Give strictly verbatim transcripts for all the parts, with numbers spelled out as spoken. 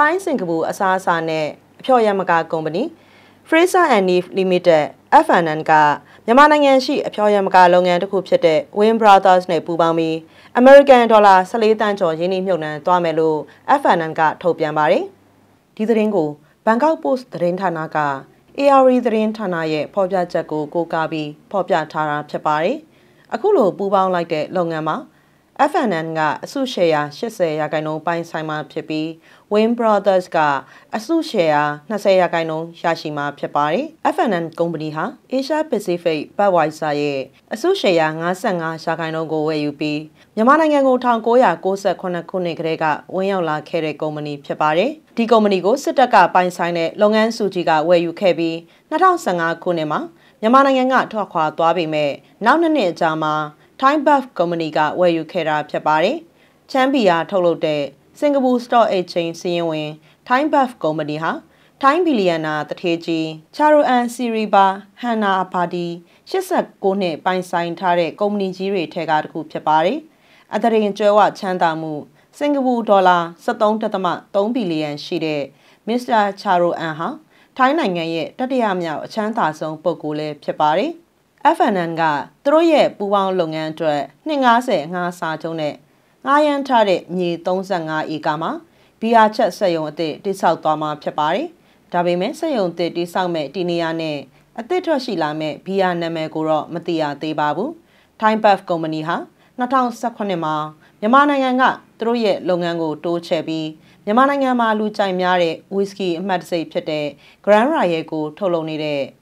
Thai Singapore Asasane Pyoyamaka Company, Fraser and Neave Limited, F N N K, Yamananganshi, Pyoyamaka Longan to Kupchete, Win Brothers Nepubami, American Dollar, Salitan Georgini Munan, Tuamelu, F N N K, Topiamari, Titringo, Bangkok Post Rentanaka, A R E the Rentanaye, Popia Jago, Gokabi, Popia Tara, Chapari, Akulo, Bubang like the Longama. F N N ga asushea sixty percent paisai ma phit pi Win Brothers ga asushea twenty percent yashi ma phit parei. F N N company ha Asia Pacific Budweiser ye asushea fifty-five percent ko wayu pi Myanmar naingen ko nineteen ninety-eight khu nit kre ga win yauk la khae the company phit parei. Di company ko sit tat ga paisai ne longan su ji ga wayu khae pi twenty fifteen khu nit ma Myanmar naingen ga thwat khwa twa pi mae nauk nit nit ja ma Time Buff Company ka wayu khae ta phit parei. Chambia tholup the Singapore Stock Exchange siyin win Time Buff Company ha Time billionaire Tatheji Charoen Sirivadhanabhakdi eighty-nine nit paisai thar the company ji re the ka taku phit parei. Atharin chwaewa chanda mu Singapore dollar seventeen point three billion shi the Mister Charoen ha Thai naingen ye tattiya myauk a chanda song pukkol le phit parei. F N N ga throye pubang longan twet two fifty-five sa chung ne nine yan thar the myi thirty-five acre ma bia chat sat yong atit ti sauk twa ma phit parei. Da pai mae sat yong atit ti sauk mae ti niya ne atit thwat shi la mae bia namae ko ro ma ti ya the pa bu. Time Buff Company ha twenty eighteen ma Myanmar naingen ga throye longan ko to che pi Myanmar naingen ma lu chai mya the whisky a mat sai phit the Grand Raye ko tholup ni the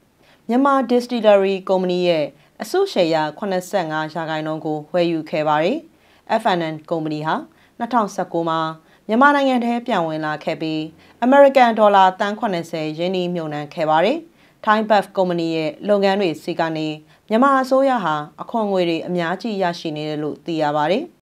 Myanmar Distillery Company ye asushea eighty-five percent ko wayu khae parei. F N N Company ha twenty nineteen ma Myanmar naingen the pyan win la khae pi American Dollar eighty percent yini munan khae parei. Time Buff Company ye longan twe si ka ni Myanmar asoya ha akhon ngwe de a myaji yashi ni de lo ti ya parei.